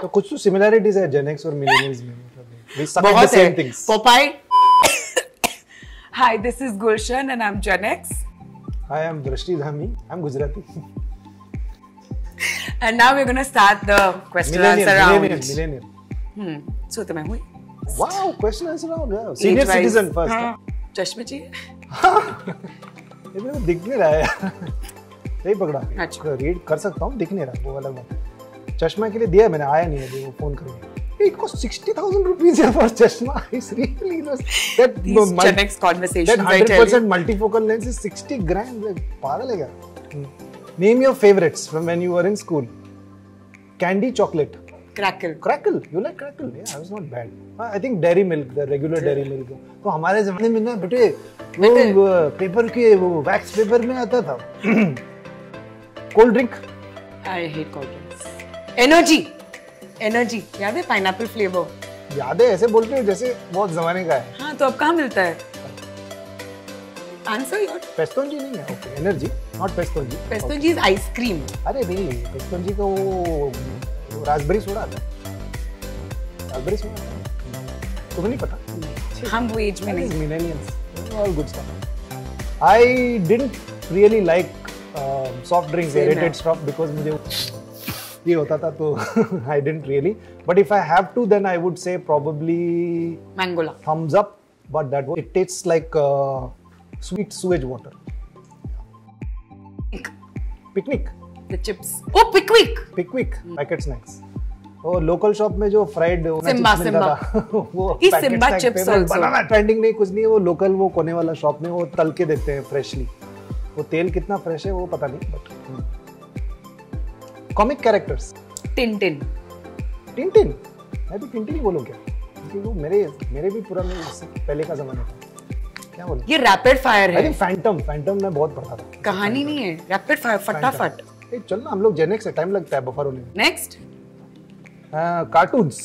तो कुछ तो सिमिलैरिटीज है जेन एक्स और मिलेनियल्स में, मतलब बहुत same things. Popeye. Hi this is Gulshan and I am Gen X. I am Drishti Dhami. I am Gujarati. And now we're going to start the question answer round. Millennial. So to me. Wow, question answer round. Yeah. Senior age citizen first. Chashma Ji. इधर दिख नहीं रहा है. सही पकड़ा. अच्छा. Read कर सकता हूँ, दिख नहीं रहा. वो अलग बात. चश्मा के लिए दिया मैंने, आया नहीं है. वो फोन करूँगा. It cost 60,000 rupees for chashma. It's really lost. That these next conversation. That 100% multifocal lens is 60 grand. पागल है क्या? Name your favorites from when you were in school. Candy, chocolate. Crackle. You like crackle? Yeah, I was not bad. I think Dairy Milk, the regular Dairy Milk. तो हमारे ज़माने में ना बेटे वो पेपर के वो वैक्स पेपर में आता था. Cold drink. I hate cold drinks. Energy. याद है pineapple flavour. याद है, ऐसे बोलते हो जैसे बहुत ज़माने का है. हाँ, तो अब कहाँ मिलता है? Answer your. Pestonji नहीं है. Okay, energy, not Pestonji. Pestonji is ice cream. अरे नहीं, Pestonji का वो raspberry soda आता है. Raspberry soda. तुम्हें नहीं पता? हम वो age में नहीं. Millennials. All good stuff. I didn't really like soft drinks, aerated stuff, because मुझे ये होता था तो I didn't really. But if I have to, then I would say probably Mangola. Thumbs up, but that it tastes like. Sweet sewage water. Pickwick. The chips. Oh, Pickwick. Packet snacks. Oh, local shop में जो fried Simba. वो इस Simba chips also. बनाना trending नहीं कुछ नहीं है वो local वो कोने वाला shop में वो तल के देते हैं freshly. वो तेल कितना fresh है वो पता नहीं but. Comic characters. Tintin. मैं भी Tintin ही बोलूँगा क्योंकि वो मेरे भी पुराने पहले का ज़माना था. क्या बोलूं? ये रैपिड फायर है. फैंटम मैं बहुत पढ़ता था. कहानी नहीं है, रैपिड फायर फटाफट. चल ना, हम लोग जेनेक्स से टाइम लगता है बफर होने में. Next cartoons.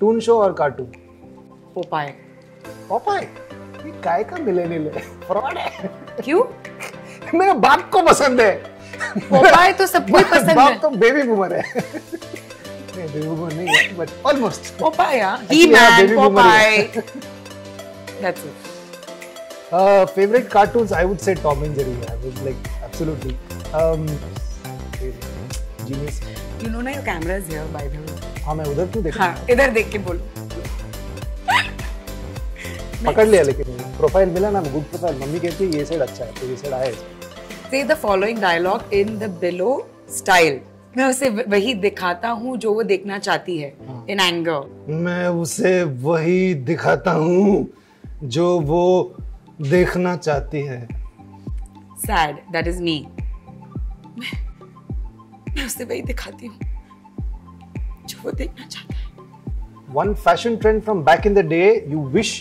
टून शो और कार्टून. पोपाय. ये काय का मिलेनियल है, फ्रॉड है. क्यों? मेरे बाप को पसंद है पोपाय. तो सबको ही पसंद है. बाप तो बेबी बूमर है. बेबी बूमर नहीं but almost. Popeye, He-Man, Popeye. That's it. Favorite cartoons, I would say Tom and Jerry. I would like absolutely. Genius. You know, na your camera is here by the way. हाँ मैं उधर क्यों देखूँ? हाँ इधर देख के बोलो. पकड़ लिया लेकिन प्रोफाइल मिला ना गुड प्रोफाइल. मम्मी कहती है ये साइड अच्छा है तो ये साइड आए. Say the following dialogue in the below style. मैं उसे वही दिखाता हूँ जो वो देखना चाहती है. In anger. मैं उसे वही दिखाता हूँ जो वो देखना चाहती है. Sad, that is me. मैं उसे वही दिखाती हूँ जो वो देखना चाहता है. One fashion trend from back in the day you wish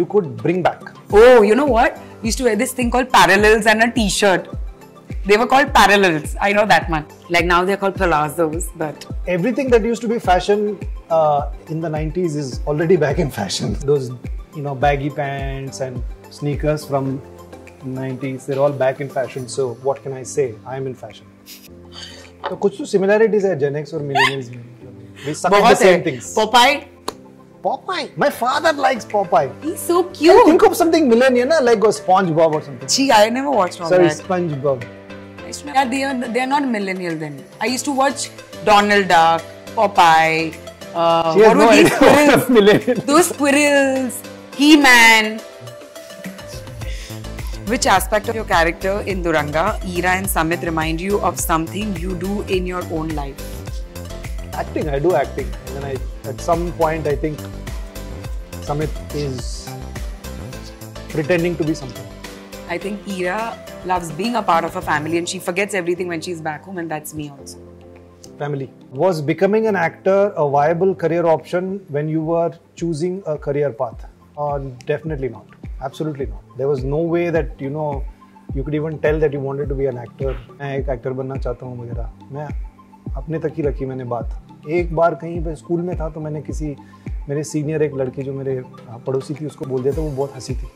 you could bring back. Oh, you know what? We used to wear this thing called parallels and a T-shirt. They were called parallels. I know that much. Like now they're called palazzos, but everything that used to be fashion in the 90s is already back in fashion. Those. You know, baggy pants and sneakers from 90s, they're all back in fashion. So what can I say? I'm in fashion. तो कुछ तो similarities है Gen X और millennials में. We suck at the same things. Popeye. My father likes Popeye. He's so cute. I think of something millennial, na like a SpongeBob or something. Gee, I never watched all that. Sorry, SpongeBob. Yeah, they are not millennial then. I used to watch Donald Duck, Popeye. What were these squirrels? Those squirrels. He-Man. Which aspect of your character in Duranga, Eera and Samit remind you of something you do in your own life? Acting. I do acting. And then at some point, I think Samit is pretending to be something. I think Eera loves being a part of her family and she forgets everything when she's back home, and that's me also. Family. Was becoming an actor a viable career option when you were choosing a career path? Definitely not. Absolutely not. There was no way that you know you could even tell that you wanted to be an actor. मैं एक actor बनना चाहता हूँ वगैरह. मैं अपने तक ही रखी मैंने बात. एक बार कहीं पे स्कूल में था तो मैंने किसी मेरे सीनियर एक लड़की जो मेरे पड़ोसी थी उसको बोल दिया था. वो बहुत हंसी थी.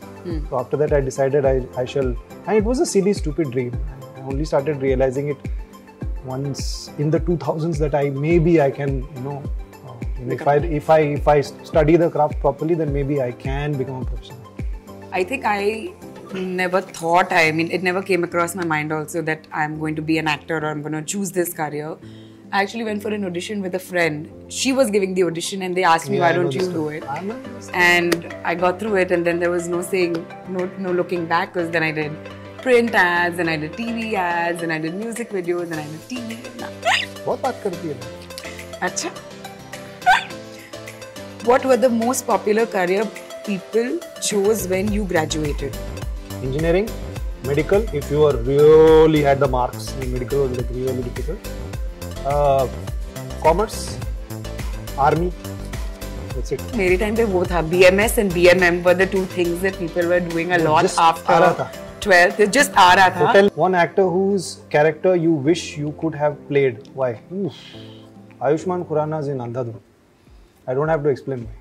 तो after that I decided I shall. And it was a silly stupid dream. I only started realizing it once in the 2000s that maybe I can, you know, if I study the craft properly, then maybe I can become a professional. I think I never thought, I mean, it never came across my mind also that I'm going to be an actor or I'm going to choose this career. I actually went for an audition with a friend. She was giving the audition and they asked me, why don't you do it? And I got through it, and then there was no saying, no looking back, because then I did print ads and I did TV ads and I did music videos and I did TV. What were the most popular career people chose when you graduated? Engineering, medical, if you were really had the marks, medical was like really difficult. Commerce, army, that's it. Meri time pe wo tha. BMS and BMM were the two things that people were doing a lot after 12th. It just aa raha tha. Tell one actor whose character you wish you could have played. Why? Ayushman Khurana's in Andhadhun. I don't have to explain why.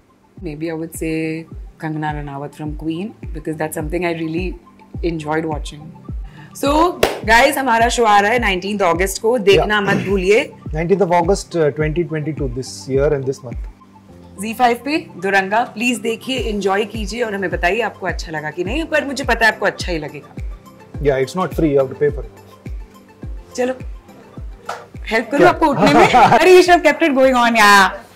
Maybe I would say Kangana Ranawat from Queen, because that's something I really enjoyed watching. So, guys, our show is coming 19th August. Don't forget. 19th of August 2022, this year and this month. Z5 पे Duranga, please देखिए, enjoy कीजिए और हमें बताइए आपको अच्छा लगा कि नहीं, पर मुझे पता है आपको अच्छा ही लगेगा. Yeah, it's not free. You have to pay for it. चलो, help करो आपको उठने में. अरे, you should have kept it going on, yeah.